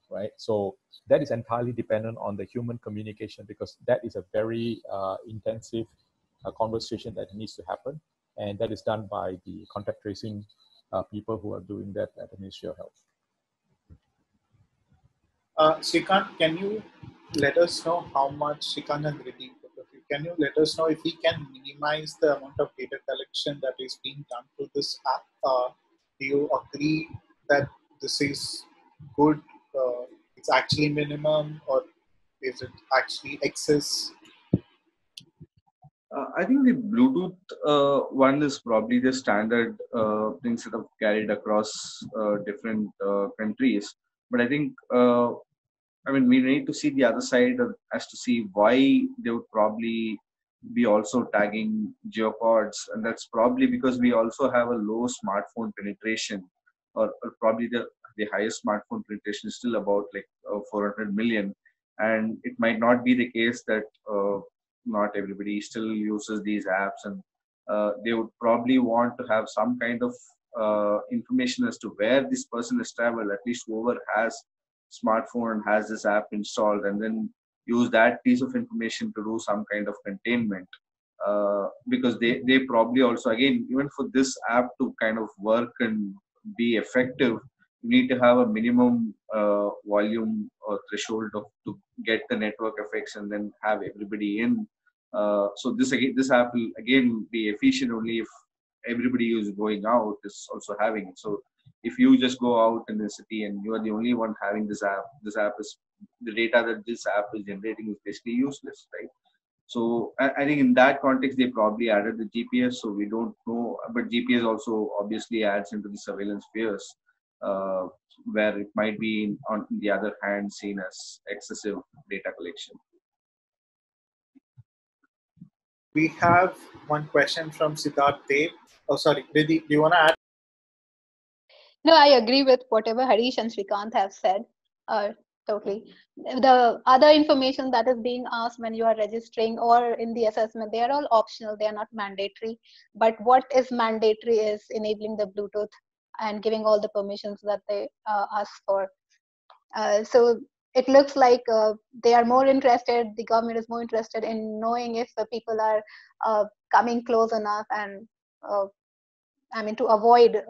right? So that is entirely dependent on the human communication, because that is a very intensive conversation that needs to happen. And that is done by the contact tracing people who are doing that at the Ministry of Health. Srikanth, can you let us know how much Srikanth and Riddhi, can you let us know if we can minimize the amount of data collection that is being done through this app? Do you agree that this is good? It's actually minimum, or is it actually excess? I think the Bluetooth one is probably the standard things that have carried across different countries. But I think, we need to see the other side as to see why they would probably be also tagging geopods. And that's probably because we also have a low smartphone penetration, or probably the highest smartphone penetration is still about 400 million. And it might not be the case that not everybody still uses these apps, and they would probably want to have some kind of information as to where this person has traveled, at least whoever has smartphone and has this app installed, and then use that piece of information to do some kind of containment, because they probably also, again, even for this app to kind of work and be effective, you need to have a minimum volume or threshold to get the network effects and then have everybody in. So this app will again be efficient only if everybody who's going out is also having it. So if you just go out in the city and you are the only one having this app is, the data that this app is generating is basically useless, right? So I think in that context, they probably added the GPS. So we don't know, but GPS also obviously adds into the surveillance spheres, where it might be, on the other hand, seen as excessive data collection. We have one question from Siddharth Dev. Oh, sorry, Riddhi, do you want to add? No, I agree with whatever Harish and Srikanth have said. Totally. The other information that is being asked when you are registering or in the assessment, they are all optional. They are not mandatory. But what is mandatory is enabling the Bluetooth and giving all the permissions that they ask for. So it looks like they are more interested, the government is more interested in knowing if the people are coming close enough, and to avoid,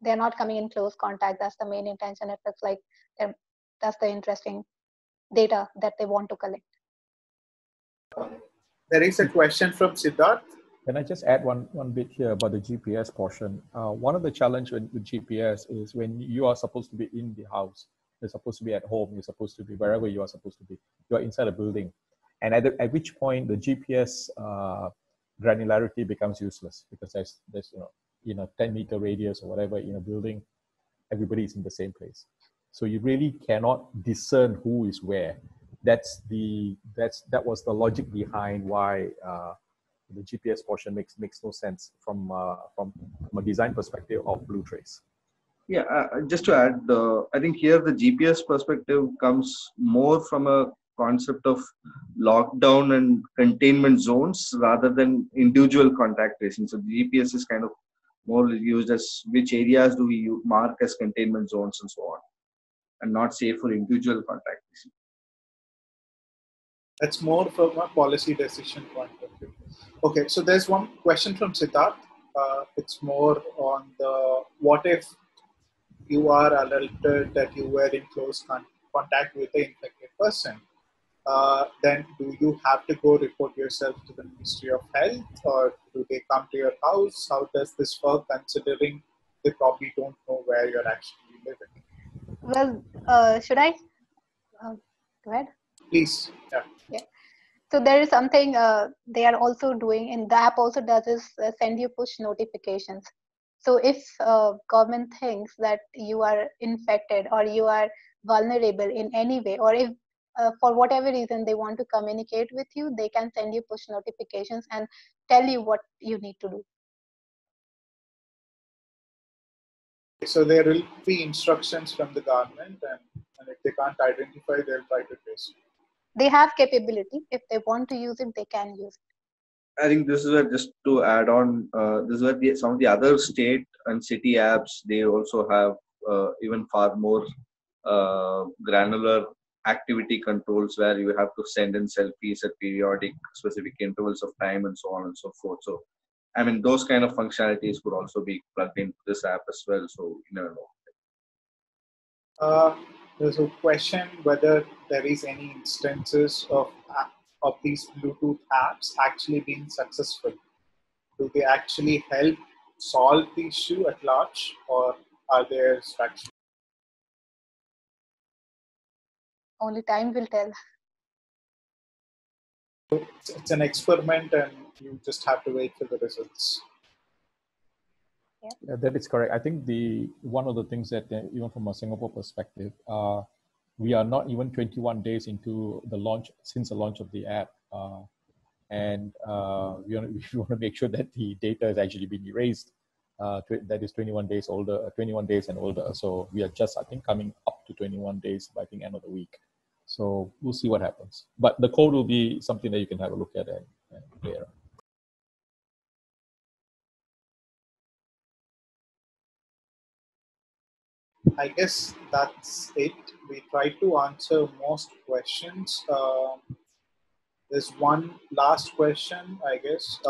they're not coming in close contact. That's the main intention. It looks like that's the interesting data that they want to collect. There is a question from Siddharth. Can I just add one bit here about the GPS portion? One of the challenges with GPS is when you are supposed to be in the house, you're supposed to be at home, you're supposed to be wherever you are supposed to be, you're inside a building. And at which point the GPS granularity becomes useless, because there's 10-meter radius or whatever in a building, everybody's in the same place. So you really cannot discern who is where. That was the logic behind why the GPS portion makes no sense from a design perspective of Blue Trace. Yeah, just to add, I think here the GPS perspective comes more from a concept of lockdown and containment zones rather than individual contact tracing. So the GPS is kind of more used as which areas do we mark as containment zones and so on, and not safe for individual contact tracing. That's more from a policy decision point of view. Okay, so there's one question from Siddharth. It's more on the what if you are alerted that you were in close contact with the infected person, then do you have to go report yourself to the Ministry of Health, or do they come to your house? How does this work, considering they probably don't know where you're actually living? Well, should I? Go ahead. Please. Yeah. Yeah. So there is something they are also doing, and the app also does is send you push notifications. So if government thinks that you are infected or you are vulnerable in any way, or if for whatever reason they want to communicate with you, they can send you push notifications and tell you what you need to do. So there will be instructions from the government, and if they can't identify, they'll try to trace you. They have capability. If they want to use it, they can use it. I think this is where, just to add on, this is where some of the other state and city apps, they also have even far more granular activity controls where you have to send in selfies at periodic specific intervals of time and so on and so forth. So, I mean, those kind of functionalities could also be plugged into this app as well. So, you never know. There's a question whether there is any instances of these Bluetooth apps actually being successful. Do they actually help solve the issue at large, or are there distractions? Only time will tell. It's an experiment, and you just have to wait for the results. Yeah. Yeah, that is correct. I think one of the things that even from a Singapore perspective, we are not even 21 days into the launch, since the launch of the app, we want to make sure that the data has actually been erased. That is 21 days and older. So we are just, I think, coming up to 21 days by the end of the week. So we'll see what happens. But the code will be something that you can have a look at and play around. I guess that's it. We tried to answer most questions. There's one last question, I guess.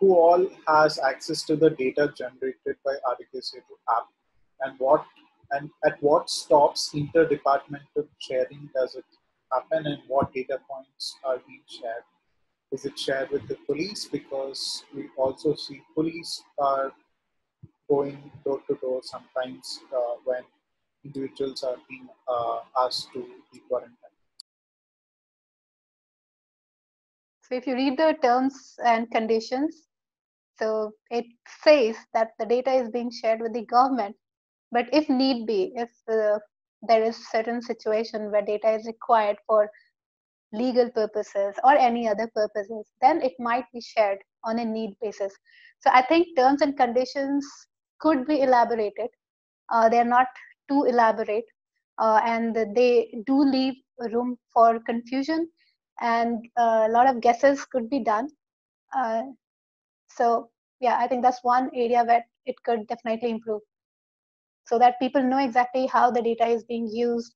Who all has access to the data generated by Aarogya Setu app, and at what stops interdepartmental sharing does it happen, and what data points are being shared? Is it shared with the police? Because we also see police are going door to door sometimes when individuals are being asked to be quarantined. So if you read the terms and conditions, so it says that the data is being shared with the government, but if need be, if there is certain situation where data is required for legal purposes or any other purposes, then it might be shared on a need basis. So I think terms and conditions could be elaborated. They are not too elaborate, and they do leave room for confusion, and a lot of guesses could be done. So yeah, I think that's one area where it could definitely improve, so that people know exactly how the data is being used,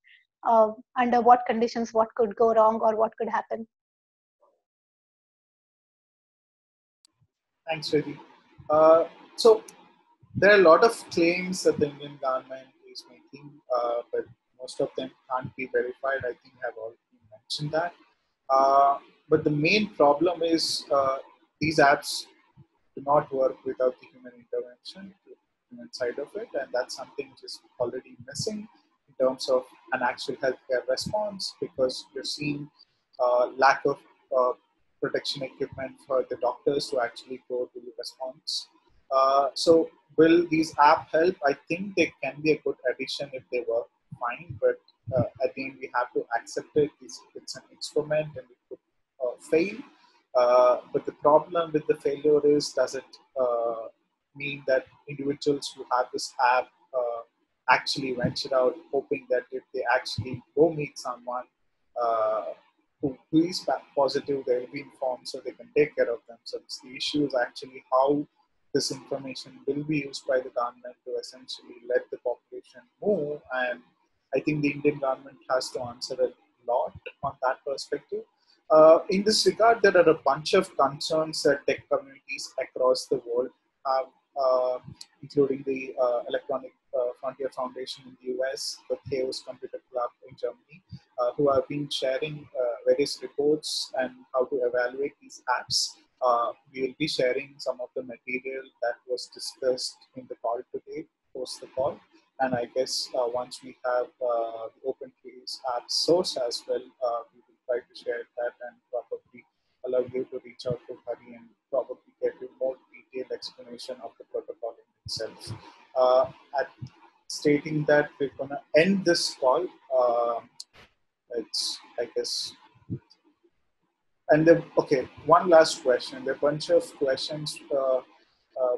under what conditions, what could go wrong or what could happen. Thanks, Riddhi. So there are a lot of claims that the Indian government is making, but most of them can't be verified. I think I've already mentioned that. But the main problem is these apps do not work without the human intervention, the human side of it, and that's something which is already missing in terms of an actual healthcare response, because you're seeing lack of protection equipment for the doctors to actually go to the response. So will these apps help? I think they can be a good addition if they work fine, but I think we have to accept it. It's an experiment and it could fail. But the problem with the failure is, does it mean that individuals who have this app actually ventured out, hoping that if they actually go meet someone who is positive, they will be informed so they can take care of themselves. The issue is actually how this information will be used by the government to essentially let the population move. And I think the Indian government has to answer a lot on that perspective. In this regard, there are a bunch of concerns that tech communities across the world have, including the Electronic Frontier Foundation in the US, the Chaos Computer Club in Germany, who have been sharing various reports and how to evaluate these apps. We will be sharing some of the material that was discussed in the call today, post the call. And I guess once we have the Open Trace app source as well, we will try to share that and probably allow you to reach out to Hari and probably get a more detailed explanation of the protocol in itself. Stating that, we're going to end this call. It's, I guess, and the, okay, one last question. There are a bunch of questions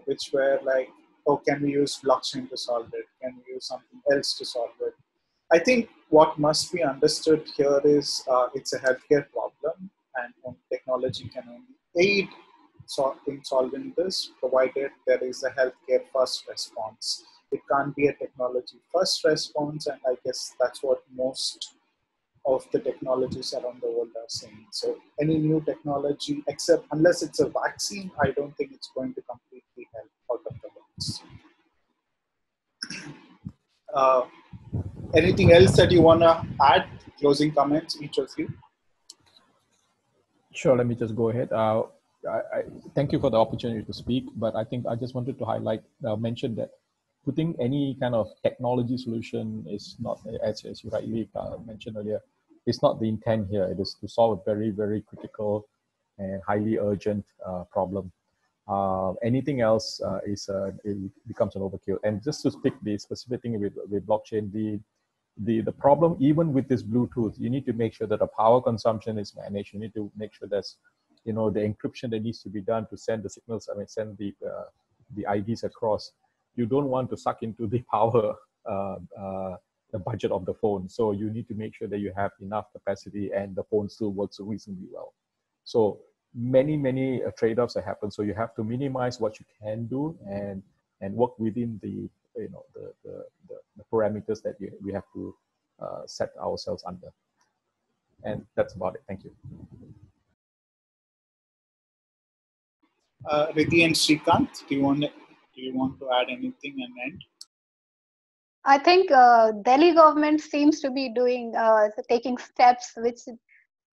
which were like, oh, can we use blockchain to solve it? Can we use something else to solve it? I think what must be understood here is it's a healthcare problem and technology can only aid in solving this, provided there is a healthcare first response. It can't be a technology first response, and I guess that's what most of the technologies around the world are saying. So any new technology, except unless it's a vaccine, I don't think it's going to completely help out of the box. Anything else that you want to add? Closing comments, each of you? Sure, let me just go ahead. I thank you for the opportunity to speak, but I think I just wanted to highlight, mention that putting any kind of technology solution is not, as you rightly mentioned earlier, it's not the intent here. It is to solve a very, very critical and highly urgent problem. Anything else it becomes an overkill. And just to speak the specific thing with blockchain, the problem, even with this Bluetooth, you need to make sure that the power consumption is managed. You need to make sure there's, you know, the encryption that needs to be done to send the signals, I mean, send the IDs across. You don't want to suck into the power, the budget of the phone. So you need to make sure that you have enough capacity and the phone still works reasonably well. So many trade-offs that happen. So you have to minimize what you can do and work within the, you know, the parameters that we have to set ourselves under. And that's about it. Thank you. Riddhi and Srikanth, do you want to add anything and end? I think Delhi government seems to be doing, taking steps which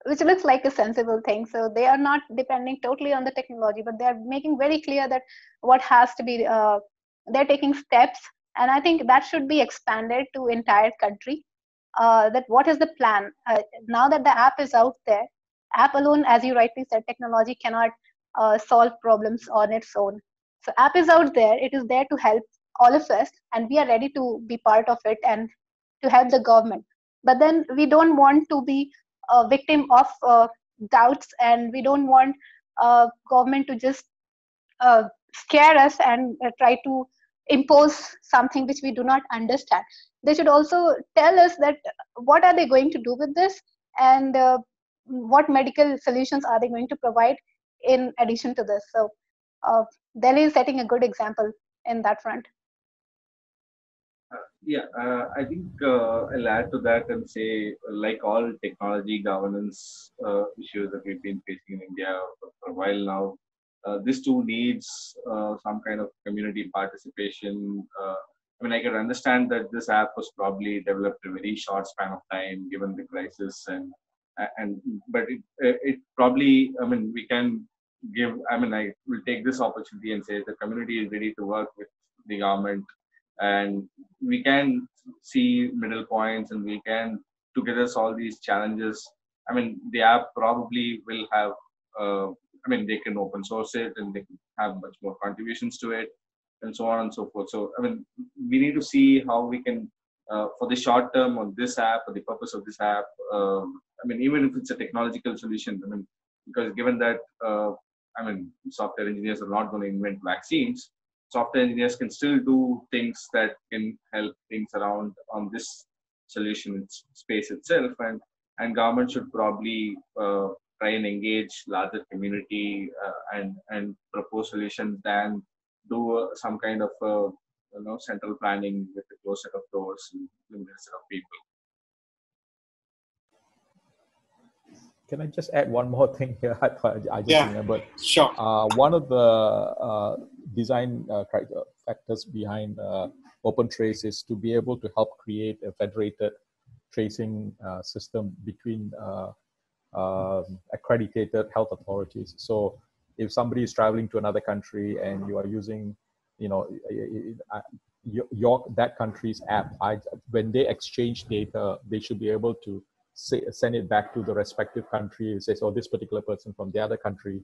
looks like a sensible thing. So they are not depending totally on the technology, but they're making very clear that what has to be, they're taking steps. And I think that should be expanded to entire country. That what is the plan? Now that the app is out there, app alone, as you rightly said, technology cannot solve problems on its own. So app is out there, it is there to help all of us, and we are ready to be part of it and to help the government. But then we don't want to be a victim of doubts, and we don't want government to just scare us and try to impose something which we do not understand. They should also tell us that what are they going to do with this, and what medical solutions are they going to provide in addition to this. So Delhi is setting a good example in that front. I think I'll add to that and say, like all technology governance issues that we've been facing in India for a while now, this too needs some kind of community participation. I mean, I can understand that this app was probably developed in a very short span of time given the crisis, but it probably, I mean, we can give, I mean, I will take this opportunity and say the community is ready to work with the government, and we can see middle points and we can together solve these challenges. I mean, the app probably will have, I mean, they can open source it and they can have much more contributions to it and so on and so forth. So, I mean, we need to see how we can, for the short term on this app, for the purpose of this app, I mean, even if it's a technological solution, I mean, because given that, I mean, software engineers are not going to invent vaccines. software engineers can still do things that can help things around on this solution space itself, and government should probably try and engage larger community and propose solutions than do some kind of central planning with a closed set of doors and limited set of people. Can I just add one more thing here? I just remembered. Sure. One of the design factors behind Open Trace is to be able to help create a federated tracing system between accredited health authorities. So if somebody is traveling to another country and you are using, that country's app, when they exchange data, they should be able to send it back to the respective country. It says, oh, this particular person from the other country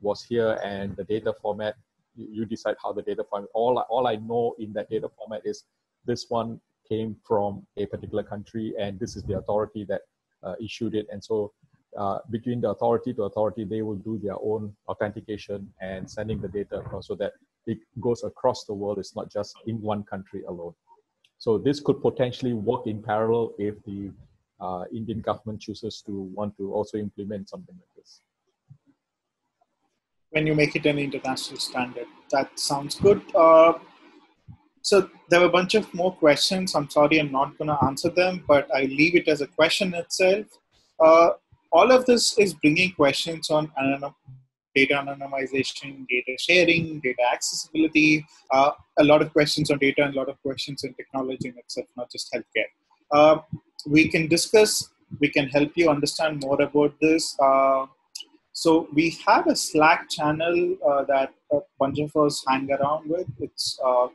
was here, and the data format, you decide how the data format. All I know in that data format is this one came from a particular country, and this is the authority that issued it. And so between the authority to authority, they will do their own authentication and sending the data across so that it goes across the world. It's not just in one country alone. So this could potentially work in parallel if the Indian government chooses to want to also implement something like this. When you make it an international standard, that sounds good. So there were a bunch of more questions. I'm sorry, I'm not going to answer them, but I leave it as a question itself. All of this is bringing questions on data anonymization, data sharing, data accessibility, a lot of questions on data and a lot of questions in technology in itself, not just healthcare. We can discuss, we can help you understand more about this. So we have a Slack channel that a bunch of us hang around with. It's on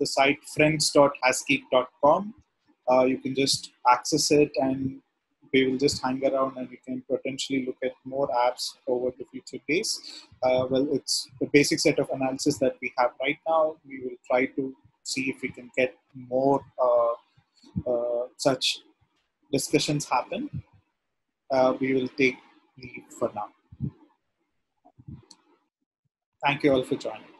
the site friends.haskeep.com. You can just access it and we will just hang around, and we can potentially look at more apps over the future days. Well, it's the basic set of analysis that we have right now. We will try to see if we can get more such discussions happen. We will take leave for now. Thank you all for joining.